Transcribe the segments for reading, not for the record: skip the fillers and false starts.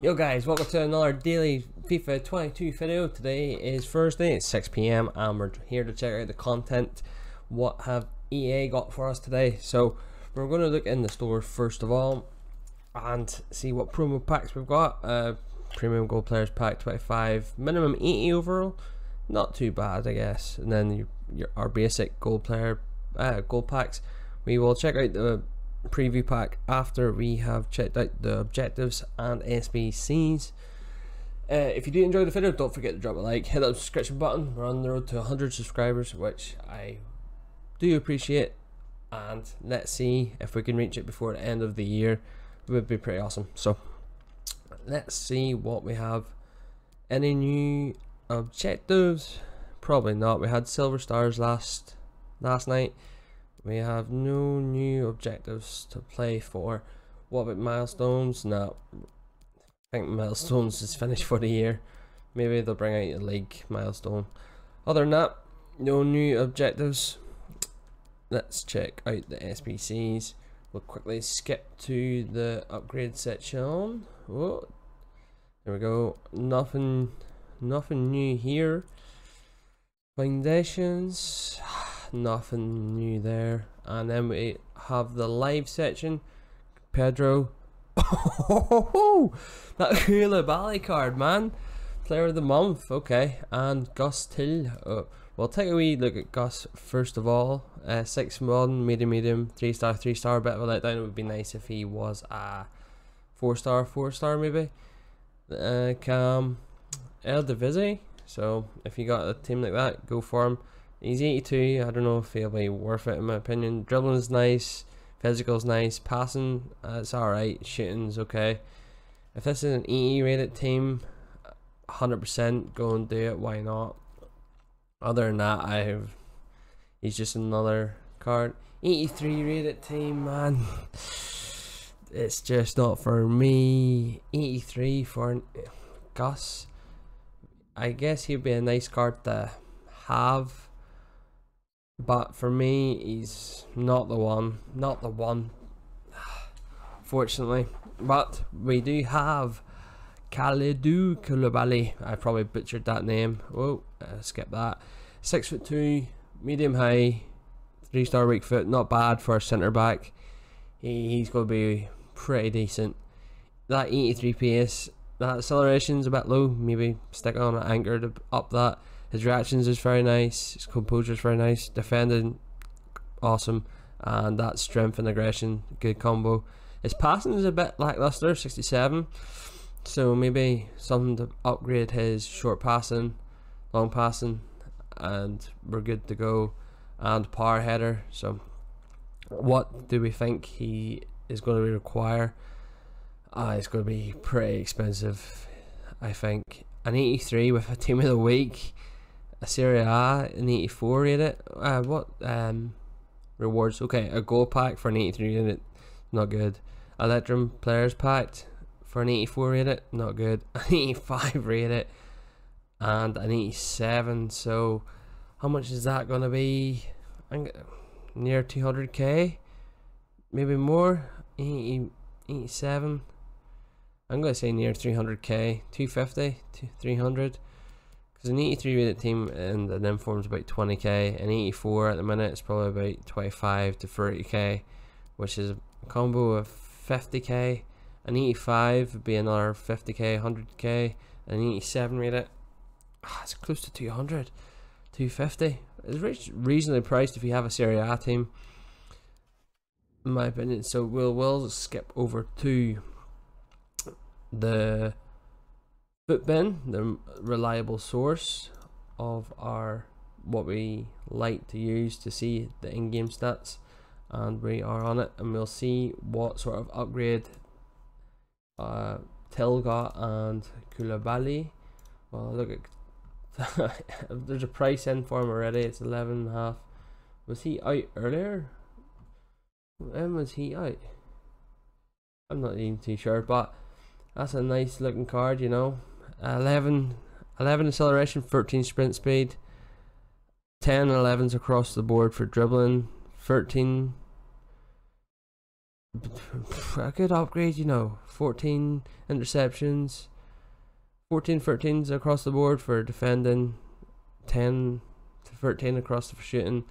Yo guys, welcome to another daily FIFA 22 video. Today is Thursday, it's 6 PM and we're here to check out the content. What have EA got for us today? So we're going to look in the store first of all and see what promo packs we've got. Premium Gold Players Pack 25, minimum 80 overall, not too bad I guess. And then our basic Gold Player Gold Packs. We will check out the preview pack after we have checked out the objectives and SBCs. If you do enjoy the video, don't forget to drop a like, hit that subscription button. We're on the road to 100 subscribers, which I do appreciate, and let's see if we can reach it before the end of the year. It would be pretty awesome. So let's see what we have. Any new objectives? Probably not. We had silver stars last night. We have no new objectives to play for. What about milestones? No, I think milestones is finished for the year. Maybe they'll bring out a league milestone. Other than that, no new objectives. Let's check out the SBCs. We'll quickly skip to the upgrade section. Whoa. There we go. Nothing new here. Foundations. Nothing new there. And then we have the live section. Pedro. That Koulibaly card, man. Player of the month. Okay. And Guus Til. Oh, we'll take a wee look at Guus first of all. 6 modern, medium, 3-star, 3-star. Bit of a letdown. It would be nice if he was a 4-star, 4-star maybe. Cam. Eredivisie. So if you got a team like that, go for him. He's 82, I don't know if he'll be worth it in my opinion. Dribbling's nice, physical's nice, passing, it's alright, shooting's okay. If this is an EE rated team, 100% go and do it, why not? Other than that, he's just another card. 83 rated team, man. It's just not for me. 83 for Guus. I guess he'd be a nice card to have. But for me, he's not the one. Not the one, fortunately. But we do have Kalidou Koulibaly. I probably butchered that name. Whoa, skip that. 6'2", medium high, 3-star weak foot. Not bad for a centre back. He's going to be pretty decent. That 83 pace, that acceleration's a bit low. Maybe stick on an anchor to up that. His reactions is very nice, his composure is very nice, defending, awesome, and that strength and aggression, good combo. His passing is a bit lackluster, 67, so maybe something to upgrade his short passing, long passing, and we're good to go. And power header, so what do we think he is going to require? It's going to be pretty expensive, I think. An 83 with a team of the week. A Serie A, an 84 rated. What rewards? Okay, a goal pack for an 83 rated, not good. Electrum players pack for an 84 rated, not good. An 85 rated and an 87. So how much is that gonna be? Near 200k, maybe more. 87. I'm gonna say near 300k, 250 to 300. Because an 83 rated team in the inform's about 20k, an 84 at the minute is probably about 25 to 30k, which is a combo of 50k. An 85 would be another 50k, 100k, and an 87 rated. It's close to 200, 250. It's reasonably priced if you have a Serie A team, in my opinion. So we'll skip over to the Footbin, the reliable source of what we like to use to see the in-game stats, and we are on it, and we'll see what sort of upgrade Til got and Koulibaly. Well, look at there's a price in for him already. It's 11.5. Was he out earlier? When was he out? I'm not even too sure, but that's a nice looking card, you know. 11 acceleration, 13 sprint speed, 10 11s across the board for dribbling, 13 I could upgrade, you know, 14 interceptions, 14 13s across the board for defending, 10 to 13 across the for shooting.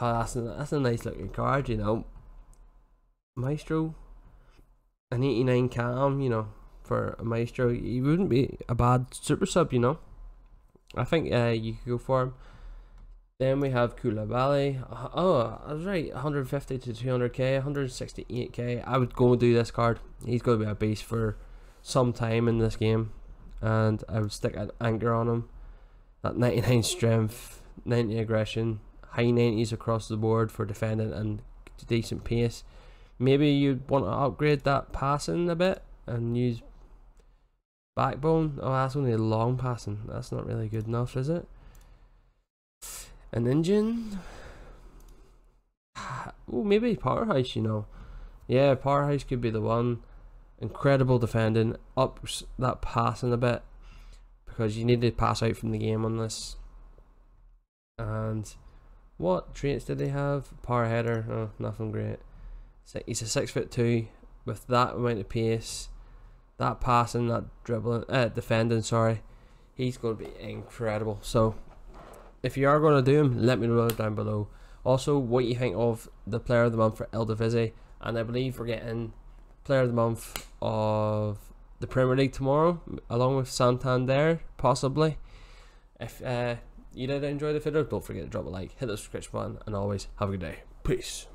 Oh, that's a nice looking card, you know. Maestro, an 89 cam, you know, for a maestro, he wouldn't be a bad super sub, you know. I think you could go for him. Then we have Koulibaly. Oh, I was right, 150 to 200k, 168k. I would go and do this card. He's going to be a beast for some time in this game, and I would stick an anchor on him. That 99 strength, 90 aggression, high 90s across the board for defending and decent pace. Maybe you'd want to upgrade that passing a bit and use backbone. Oh, that's only a long passing. That's not really good enough, is it? An engine. Oh, maybe powerhouse, you know. Yeah, powerhouse could be the one. Incredible defending, up that passing a bit, because you need to pass out from the game on this. And what traits did they have? Power header. Oh, nothing great. So he's a 6'2" with that amount of pace, that passing, that dribbling, defending. Sorry, he's going to be incredible. So if you are going to do him, let me know down below. Also, what you think of the player of the month for Eredivisie, and I believe we're getting player of the month of the Premier League tomorrow, along with Santander possibly. If you did enjoy the video, don't forget to drop a like, hit the subscription button, and always have a good day. Peace.